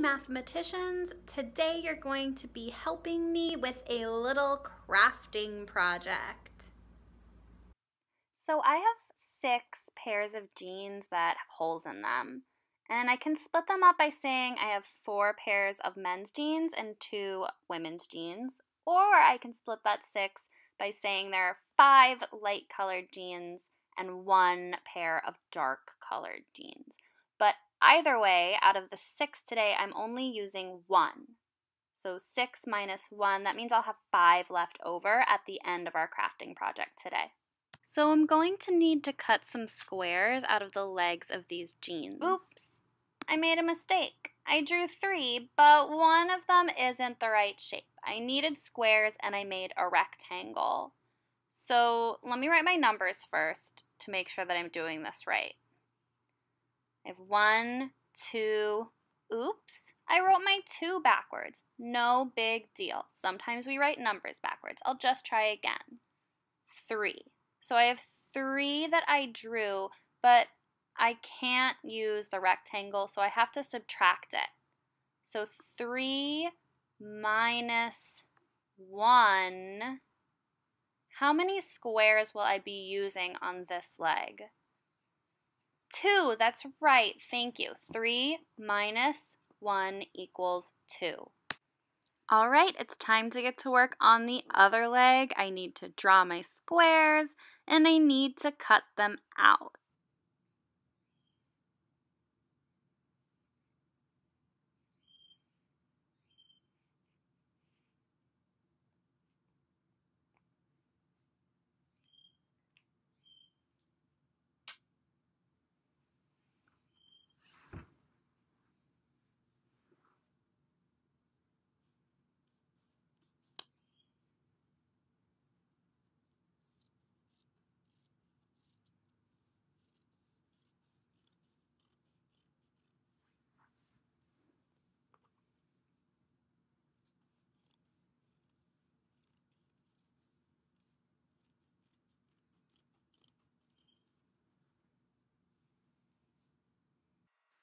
mathematicians. Today you're going to be helping me with a little crafting project. So I have 6 pairs of jeans that have holes in them, and I can split them up by saying I have 4 pairs of men's jeans and 2 women's jeans, or I can split that 6 by saying there are 5 light colored jeans and 1 pair of dark colored jeans. But either way, out of the 6 today, I'm only using 1. So 6 minus 1, that means I'll have 5 left over at the end of our crafting project today. So I'm going to need to cut some squares out of the legs of these jeans. Oops, I made a mistake. I drew 3, but one of them isn't the right shape. I needed squares and I made a rectangle. So let me write my numbers first to make sure that I'm doing this right. I have 1, 2, oops, I wrote my 2 backwards. No big deal. Sometimes we write numbers backwards. I'll just try again. 3. So I have 3 that I drew, but I can't use the rectangle, so I have to subtract it. So 3 minus 1. How many squares will I be using on this leg? 2, that's right, thank you. 3 minus 1 equals 2. All right, it's time to get to work on the other leg. I need to draw my squares and I need to cut them out.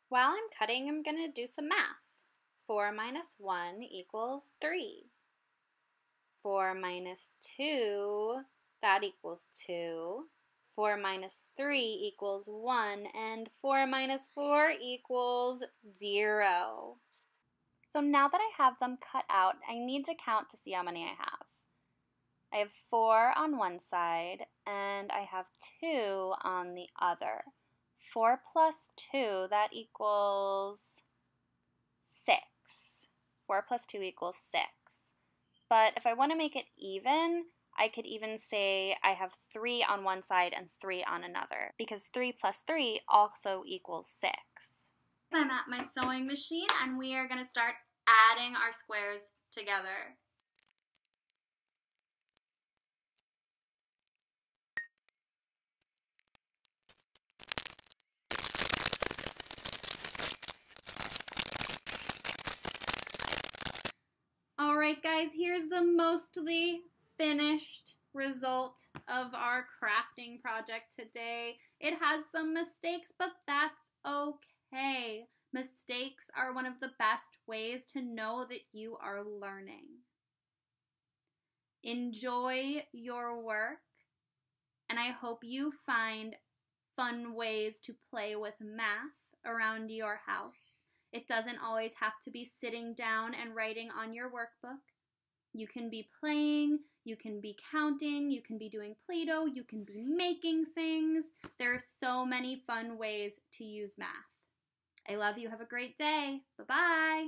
While I'm cutting, I'm going to do some math. 4 minus 1 equals 3. 4 minus 2, that equals 2. 4 minus 3 equals 1, and 4 minus 4 equals 0. So now that I have them cut out, I need to count to see how many I have. I have 4 on one side, and I have 2 on the other. 4 plus 2, that equals 6. 4 plus 2 equals 6. But if I want to make it even, I could even say I have 3 on one side and 3 on another, because 3 plus 3 also equals 6. I'm at my sewing machine and we are going to start adding our squares together. Alright guys, here's the mostly finished result of our crafting project today. It has some mistakes, but that's okay. Mistakes are one of the best ways to know that you are learning. Enjoy your work, and I hope you find fun ways to play with math around your house. It doesn't always have to be sitting down and writing on your workbook. You can be playing, you can be counting, you can be doing Play-Doh, you can be making things. There are so many fun ways to use math. I love you. Have a great day. Bye-bye.